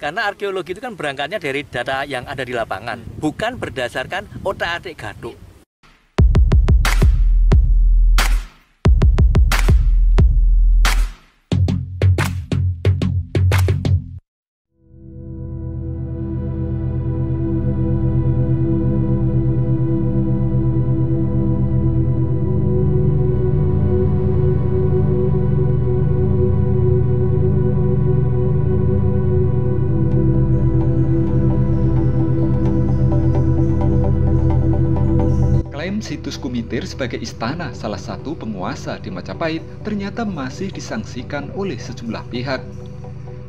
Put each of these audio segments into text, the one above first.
Karena arkeologi itu kan berangkatnya dari data yang ada di lapangan, bukan berdasarkan otak-atik gaduk. Situs Kumitir sebagai istana salah satu penguasa di Majapahit ternyata masih disangsikan oleh sejumlah pihak.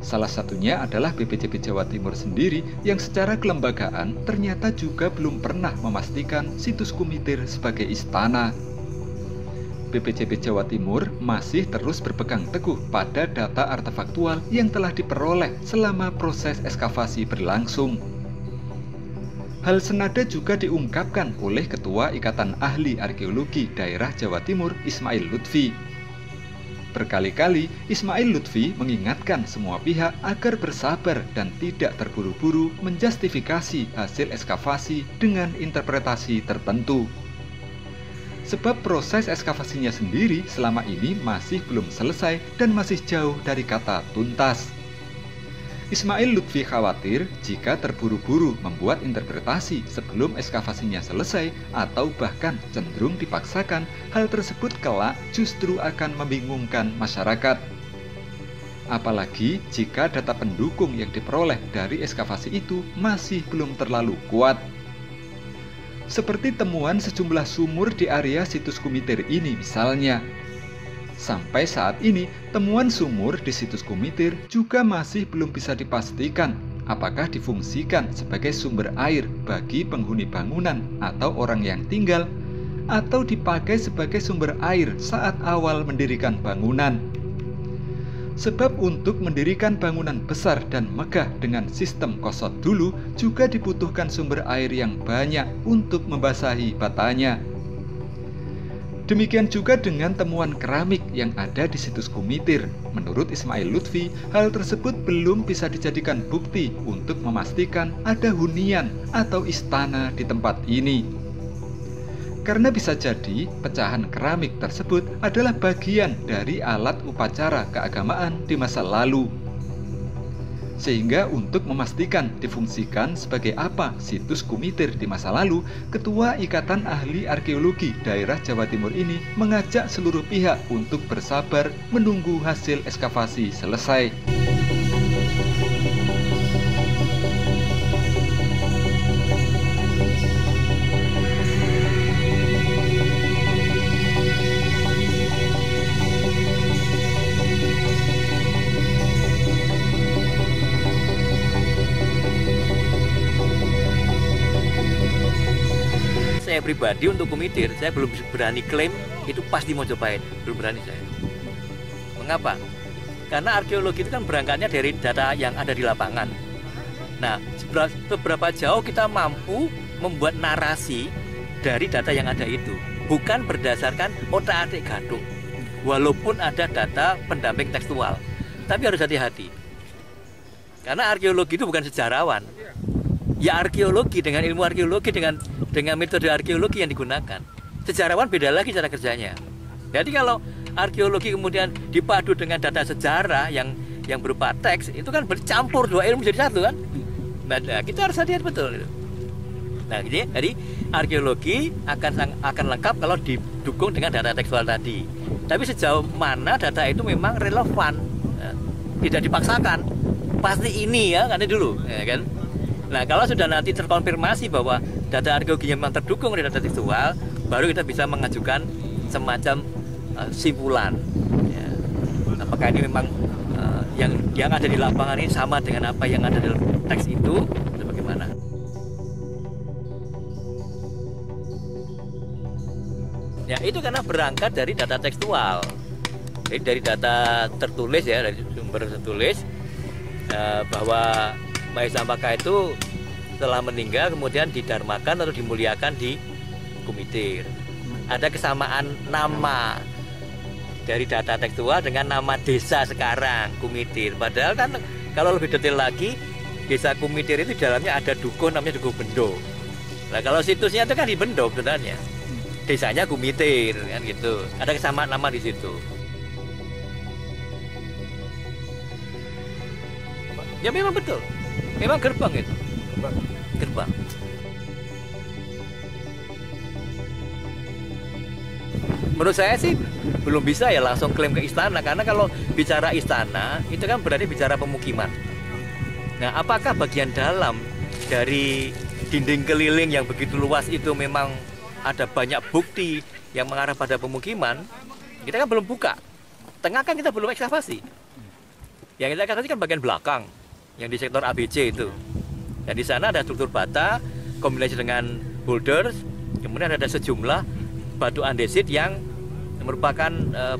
Salah satunya adalah BPCB Jawa Timur sendiri yang secara kelembagaan ternyata juga belum pernah memastikan situs Kumitir sebagai istana. BPCB Jawa Timur masih terus berpegang teguh pada data artefaktual yang telah diperoleh selama proses ekskavasi berlangsung. Hal senada juga diungkapkan oleh Ketua Ikatan Ahli Arkeologi Daerah Jawa Timur, Ismail Lutfi. Berkali-kali, Ismail Lutfi mengingatkan semua pihak agar bersabar dan tidak terburu-buru menjustifikasi hasil ekskavasi dengan interpretasi tertentu. Sebab proses ekskavasinya sendiri selama ini masih belum selesai dan masih jauh dari kata tuntas. Ismail Lutfi khawatir jika terburu-buru membuat interpretasi sebelum ekskavasinya selesai atau bahkan cenderung dipaksakan, hal tersebut kelak justru akan membingungkan masyarakat. Apalagi jika data pendukung yang diperoleh dari ekskavasi itu masih belum terlalu kuat. Seperti temuan sejumlah sumur di area situs Kumitir ini misalnya. Sampai saat ini, temuan sumur di situs Kumitir juga masih belum bisa dipastikan apakah difungsikan sebagai sumber air bagi penghuni bangunan atau orang yang tinggal, atau dipakai sebagai sumber air saat awal mendirikan bangunan. Sebab untuk mendirikan bangunan besar dan megah dengan sistem kosot dulu juga dibutuhkan sumber air yang banyak untuk membasahi batanya. Demikian juga dengan temuan keramik yang ada di situs Kumitir. Menurut Ismail Lutfi, hal tersebut belum bisa dijadikan bukti untuk memastikan ada hunian atau istana di tempat ini. Karena bisa jadi, pecahan keramik tersebut adalah bagian dari alat upacara keagamaan di masa lalu. Sehingga untuk memastikan difungsikan sebagai apa situs Kumitir di masa lalu, Ketua Ikatan Ahli Arkeologi Daerah Jawa Timur ini mengajak seluruh pihak untuk bersabar menunggu hasil ekskavasi selesai. Saya pribadi untuk Kumitir, saya belum berani klaim itu pasti Majapahit, belum berani saya. Mengapa? Karena arkeologi itu kan berangkatnya dari data yang ada di lapangan. Nah, seberapa jauh kita mampu membuat narasi dari data yang ada itu, bukan berdasarkan otak-atik gaduk. Walaupun ada data pendamping tekstual, tapi harus hati-hati. Karena arkeologi itu bukan sejarawan. Ya arkeologi dengan ilmu arkeologi dengan metode arkeologi yang digunakan. Sejarawan beda lagi cara kerjanya. Jadi kalau arkeologi kemudian dipadu dengan data sejarah yang berupa teks, itu kan bercampur dua ilmu jadi satu kan. Nah, kita harus hati-hati betul. Nah, jadi arkeologi akan lengkap kalau didukung dengan data tekstual tadi. Tapi sejauh mana data itu memang relevan, tidak dipaksakan. Pasti ini ya, karena dulu, ya kan? Nah, kalau sudah nanti terkonfirmasi bahwa data arkeologinya memang terdukung oleh data tekstual, baru kita bisa mengajukan semacam simpulan. Ya. Apakah ini memang yang ada di lapangan ini sama dengan apa yang ada dalam teks itu, atau bagaimana? Ya, itu karena berangkat dari data tekstual. Jadi dari data tertulis ya, dari sumber tertulis, bahwa Mahisampaka itu telah meninggal kemudian didharmakan atau dimuliakan di Kumitir. Ada kesamaan nama dari data tekstual dengan nama desa sekarang Kumitir. Padahal kan kalau lebih detail lagi desa Kumitir itu dalamnya ada dukun namanya Dukun Bendo. Nah kalau situsnya itu kan di Bendo sebenarnya, desanya Kumitir kan gitu, ada kesamaan nama di situ. Ya memang betul, memang gerbang itu, gerbang. Menurut saya sih belum bisa ya langsung klaim ke istana, karena kalau bicara istana itu kan berarti bicara pemukiman. Nah apakah bagian dalam dari dinding keliling yang begitu luas itu memang ada banyak bukti yang mengarah pada pemukiman, kita kan belum buka. Tengah kan kita belum ekskavasi. Yang kita ekskavasi kan bagian belakang, yang di sektor ABC itu. Dan di sana ada struktur bata, kombinasi dengan boulders, kemudian ada sejumlah batu andesit yang merupakan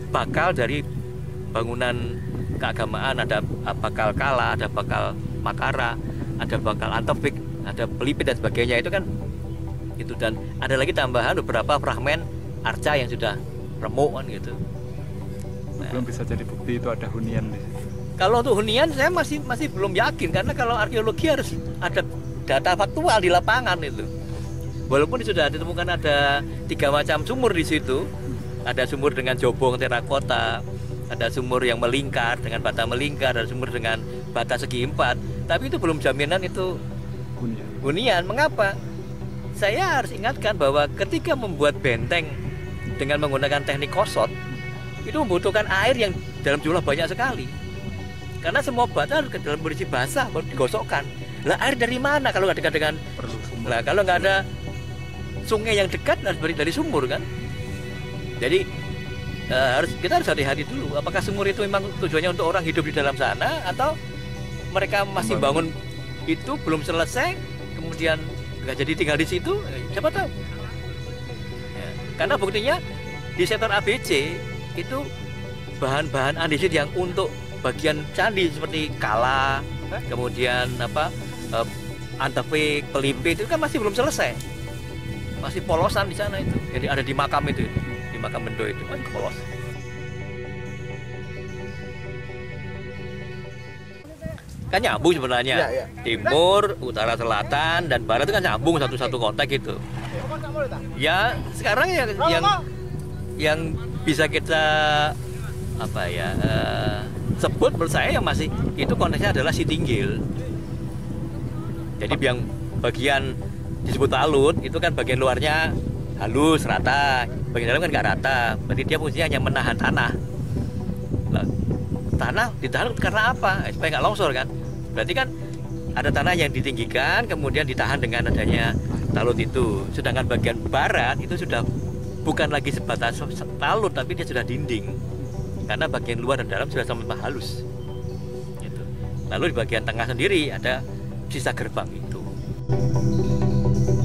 bakal dari bangunan keagamaan. Ada bakal kala, ada bakal makara, ada bakal antepik, ada pelipit dan sebagainya itu kan gitu. Dan ada lagi tambahan beberapa fragmen arca yang sudah remuk kan gitu. Nah, belum bisa jadi bukti itu ada hunian di situ. Kalau untuk hunian saya masih belum yakin, karena kalau arkeologi harus ada data faktual di lapangan itu. Walaupun sudah ditemukan ada 3 macam sumur di situ, ada sumur dengan jobong terakota, ada sumur yang melingkar dengan bata melingkar, ada sumur dengan bata segi 4, tapi itu belum jaminan itu hunian. Mengapa? Saya harus ingatkan bahwa ketika membuat benteng dengan menggunakan teknik kosot, itu membutuhkan air yang dalam jumlah banyak sekali. Karena semua bata harus ke dalam kondisi basah baru digosokkan. Lah air dari mana kalau nggak dekat dengan, nah kalau nggak ada sungai yang dekat harus dari sumur kan. Jadi kita harus hati-hati dulu. Apakah sumur itu memang tujuannya untuk orang hidup di dalam sana, atau mereka masih bangun itu belum selesai, kemudian nggak jadi tinggal di situ? Siapa tahu. Ya, karena buktinya di sektor ABC itu bahan-bahan andesit yang untuk bagian candi seperti kala, kemudian antepik, pelipit itu kan masih belum selesai. Masih polosan di sana itu, jadi ada di makam itu, di makam Bendo itu kan polos. Kan nyambung sebenarnya, ya, ya. Timur, utara, selatan, dan barat itu kan nyambung satu-satu kontak itu. Ya sekarang ya yang bisa kita sebut menurut saya yang masih itu konteksnya adalah si Tinggil. Jadi yang bagian disebut alun itu kan bagian luarnya halus rata, bagian dalam kan nggak rata, berarti dia fungsinya hanya menahan tanah. Nah, tanah ditahan karena apa? Supaya nggak longsor kan. Berarti kan ada tanah yang ditinggikan kemudian ditahan dengan adanya talut itu. Sedangkan bagian barat itu sudah bukan lagi sebatas talut, tapi dia sudah dinding, karena bagian luar dan dalam sudah sama-sama halus gitu. Lalu di bagian tengah sendiri ada sisa gerbang itu.